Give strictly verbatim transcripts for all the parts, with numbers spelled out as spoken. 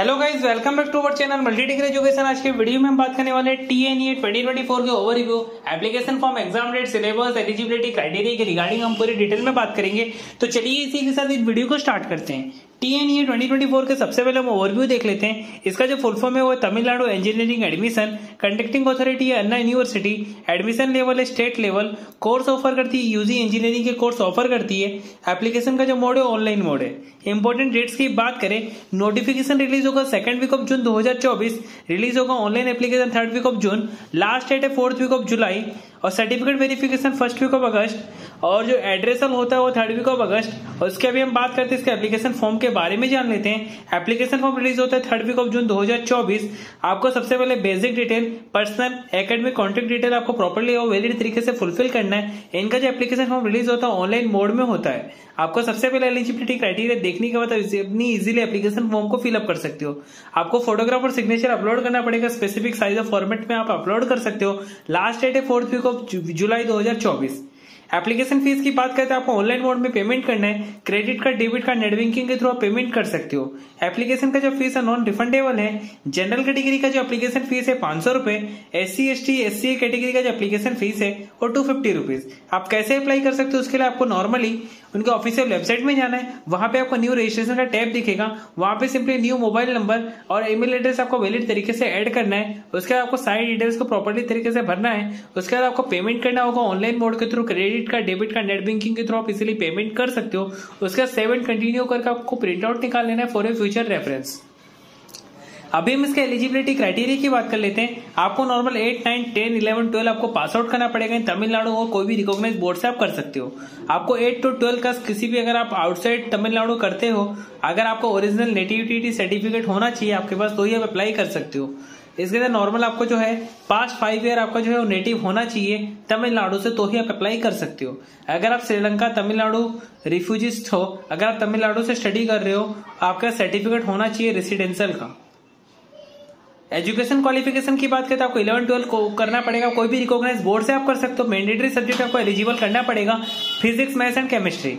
Hello guys, welcome back to our channel multi degree education. आज के video में हम बात करने वाले हैं टीएनईए ट्वेंटी ट्वेंटी फोर के overview, application form, exam date, syllabus, eligibility, criteria के रिगार्डिंग हम पूरी डिटेल में बात करेंगे। तो चलिए इसी के साथ इस वीडियो को स्टार्ट करते हैं। टीएनईए ट्वेंटी ट्वेंटी फोर के सबसे पहले हम ओवरव्यू देख लेते हैं। इसका जो फुल फॉर्म है वो Tamil Nadu engineering admission. Conducting authority है अन्ना यूनिवर्सिटी। एडमिशन लेवल है स्टेट लेवल। कोर्स ऑफर करती है यूजी इंजीनियरिंग के कोर्स ऑफर करती है। एप्लीकेशन का जो मोड है ऑनलाइन मोड है। इंपॉर्टेंट डेट्स की बात करें, नोटिफिकेशन रिलीज होगा सेकंड वीक ऑफ जून दो हजार चौबीस, रिलीज होगा online application third week of June, last date है फोर्थ वीक ऑफ जुलाई, और certificate verification first week of August, और जो एड्रेसल होता है वो थर्ड वीक ऑफ अगस्त। और इसके अभी हम बात करते हैं इसके एप्लीकेशन फॉर्म के बारे में जान लेते हैं। एप्लीकेशन फॉर्म रिलीज होता है थर्ड वीक ऑफ जून दो हजार चौबीस। आपको सबसे पहले basic detail, personal, academic, contact detail आपको प्रॉपर्ली और वैलिड तरीके से फुलफिल करना है। इनका जो एप्लीकेशन फॉर्म रिलीज होता है ऑनलाइन मोड में होता है। आपको सबसे पहले एलिजिबिलिटी क्राइटेरिया देखने के बाद अपनी इजीली एप्लीकेशन फॉर्म को फिलअप कर सकते हो। आपको फोटोग्राफ और सिग्नेचर अपलोड करना पड़ेगा, स्पेसिफिक साइज और फॉर्मेट में आप अपलोड कर सकते हो। लास्ट डेट है फोर्थ वीक ऑफ जुलाई दो हजार चौबीस। एप्लीकेशन फीस की बात करते हैं, आपको ऑनलाइन मोड में पेमेंट करना है। Credit card, debit card, net banking के थ्रू आप पेमेंट कर सकते हो। एप्लीकेशन का जो फीस है नॉन रिफंडेबल है। जनरल कैटेगरी का जो एप्लीकेशन फीस है पांच सौ रुपए, S C S T S C category का जो एप्लीकेशन फीस है वो टू फिफ्टी रुपीज। आप कैसे अप्लाई कर सकते हो उसके लिए आपको नॉर्मली उनके ऑफिशियल वेबसाइट में जाना है। वहां पे आपको न्यू रजिस्ट्रेशन का टैब दिखेगा, वहां पे सिंपली न्यू मोबाइल नंबर और ईमेल एड्रेस आपको वैलिड तरीके से ऐड करना है। उसके बाद आपको सारी डिटेल्स को प्रॉपर्ली तरीके से भरना है। उसके बाद आपको पेमेंट करना होगा ऑनलाइन मोड के through. Credit card, debit card, net banking के थ्रू आप इसीलिए पेमेंट कर सकते हो। उसके बाद सेवन कंटिन्यू करके आपको प्रिंटआउट निकाल लेना है फॉर ए फ्यूचर रेफरेंस। अभी हम इसके एलिजिबिलिटी क्राइटेरिया की बात कर लेते हैं। आपको normal eight, nine, ten, eleven, twelve आपको पास आउट करना पड़ेगा। तमिलनाडु और कोई भी रिकॉग्नाइज बोर्ड से आप कर सकते हो। आपको एट टू ट्वेल्व का किसी भी, अगर आप आउटसाइड तमिलनाडु करते हो, अगर आपको ओरिजिनल नेटिविटी सर्टिफिकेट होना चाहिए आपके पास, तो ही आप अप्लाई कर सकते हो। इसके अंदर नॉर्मल आपको जो है पास्ट फाइव ईयर आपका जो है वो नेटिव होना चाहिए तमिलनाडु से, तो ही आप अप्लाई कर सकते हो। अगर आप श्रीलंका तमिलनाडु रिफ्यूजिस्ट हो, अगर आप तमिलनाडु से स्टडी कर रहे हो, आपका सर्टिफिकेट होना चाहिए रेसिडेंशियल का। एजुकेशन क्वालिफिकेशन की बात करें तो आपको इलेवन, ट्वेल्व को करना पड़ेगा। कोई भी रिकॉग्नाइज बोर्ड से आप कर सकते हो। मैंडेटरी सब्जेक्ट आपको एलिजिबल करना पड़ेगा, physics, maths and chemistry.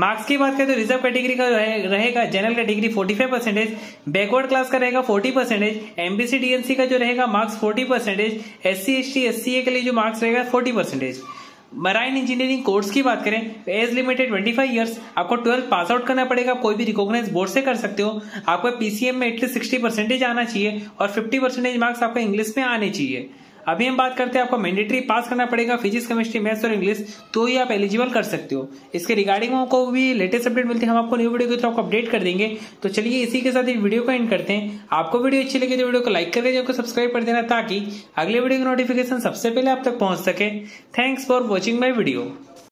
Marks की बात करें तो रिजर्व कैटेगरी का रहे, रहेगा general category forty five percentage, backward class का रहेगा फोर्टी परसेंटेज, एमबीसी डीएनसी का जो रहेगा marks forty percentage, S C S T S C A के लिए जो मार्क्स रहेगा forty percentage. Marine engineering course की बात करें, age limited twenty five years. आपको ट्वेल्थ पास आउट करना पड़ेगा, आप कोई भी रिकॉग्नाइज बोर्ड से कर सकते हो। आपको पीसीएम में एटलीस्ट सिक्सटी परसेंटेज आना चाहिए और फिफ्टी परसेंटेज मार्क्स आपको इंग्लिश में आने चाहिए। अभी हम बात करते हैं, आपको मैंडेटरी पास करना पड़ेगा फिजिक्स, केमिस्ट्री, मैथ्स और इंग्लिश, तो ही आप एलिजिबल कर सकते हो। इसके रिगार्डिंग हमको भी लेटेस्ट अपडेट मिलती है, हम आपको न्यू वीडियो के थ्रू आपको अपडेट कर देंगे। तो चलिए इसी के साथ इस वीडियो को एंड करते हैं। आपको वीडियो अच्छी लगी तो वीडियो को लाइक करके आपको सब्सक्राइब कर देना, ताकि अगले वीडियो की नोटिफिकेशन सबसे पहले आप तक पहुंच सके। Thanks for watching my video.